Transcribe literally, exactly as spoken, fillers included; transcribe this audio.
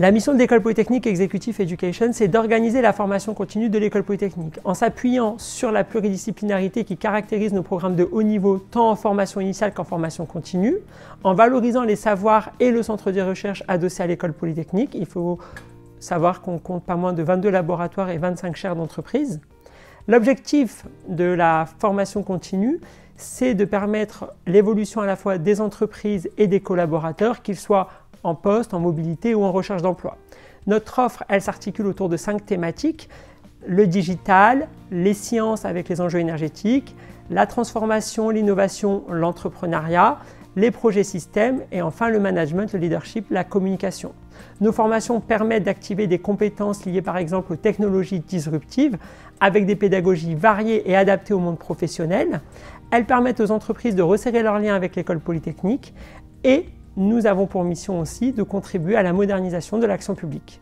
La mission de l'École Polytechnique Executive Education, c'est d'organiser la formation continue de l'École Polytechnique en s'appuyant sur la pluridisciplinarité qui caractérise nos programmes de haut niveau, tant en formation initiale qu'en formation continue, en valorisant les savoirs et le centre de recherche adossé à l'École Polytechnique. Il faut savoir qu'on compte pas moins de vingt-deux laboratoires et vingt-cinq chaires d'entreprise. L'objectif de la formation continue, c'est de permettre l'évolution à la fois des entreprises et des collaborateurs, qu'ils soient en poste, en mobilité ou en recherche d'emploi. Notre offre, elle s'articule autour de cinq thématiques: le digital, les sciences avec les enjeux énergétiques, la transformation, l'innovation, l'entrepreneuriat, les projets systèmes et enfin le management, le leadership, la communication. Nos formations permettent d'activer des compétences liées par exemple aux technologies disruptives avec des pédagogies variées et adaptées au monde professionnel. Elles permettent aux entreprises de resserrer leurs liens avec l'École Polytechnique et nous avons pour mission aussi de contribuer à la modernisation de l'action publique.